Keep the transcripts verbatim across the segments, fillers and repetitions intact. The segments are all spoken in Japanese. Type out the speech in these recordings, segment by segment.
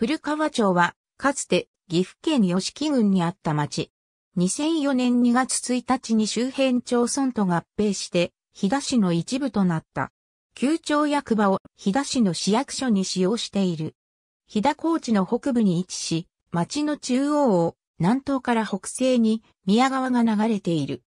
古川町は、かつて岐阜県吉木郡にあった町。にせんよねんにがつついたちに周辺町村と合併して、飛騨市の一部となった。旧町役場を飛騨市の市役所に使用している。飛騨高地の北部に位置し、町の中央を南東から北西に宮川が流れている。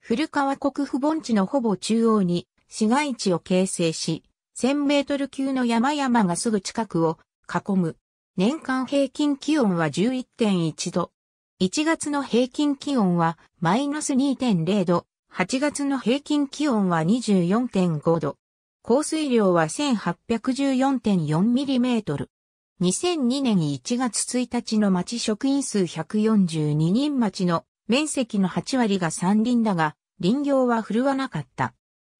古川国府盆地のほぼ中央に市街地を形成し、せんメートル級の山々がすぐ近くを囲む。年間平均気温は じゅういってんいちど。いちがつの平均気温はマイナスにてんれいど、はちがつの平均気温は にじゅうよんてんごど。降水量は せんはっぴゃくじゅうよんてんよんミリメートル。にせんにねんいちがつついたちの町職員数ひゃくよんじゅうににん町の面積のはちわりが山林だが、林業は振るわなかった。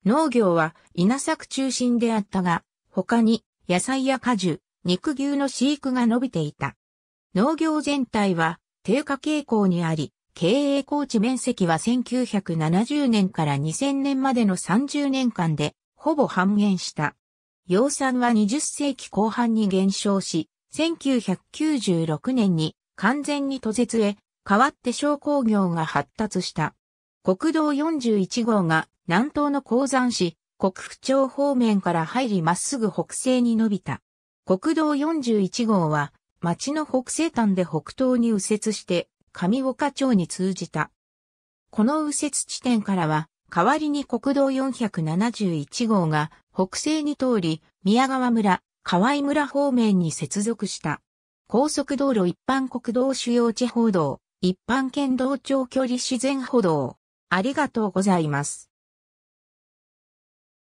農業は稲作中心であったが、他に野菜や果樹、肉牛の飼育が伸びていた。農業全体は低下傾向にあり、経営耕地面積はせんきゅうひゃくななじゅうねんからにせんねんまでのさんじゅうねんかんでほぼ半減した。養蚕はにじゅっせいきこう半に減少し、せんきゅうひゃくきゅうじゅうろくねんに完全に途絶へ、代わって商工業が発達した。国道よんじゅういちごうが南東の鉱山市、国府町方面から入りまっすぐ北西に伸びた。国道よんじゅういちごうは、町の北西端で北東に右折して、上岡町に通じた。この右折地点からは、代わりに国道よんひゃくななじゅういちごうが北西に通り、宮川村、河合村方面に接続した。高速道路一般国道主要地方道、一般県道長距離自然歩道。ありがとうございます。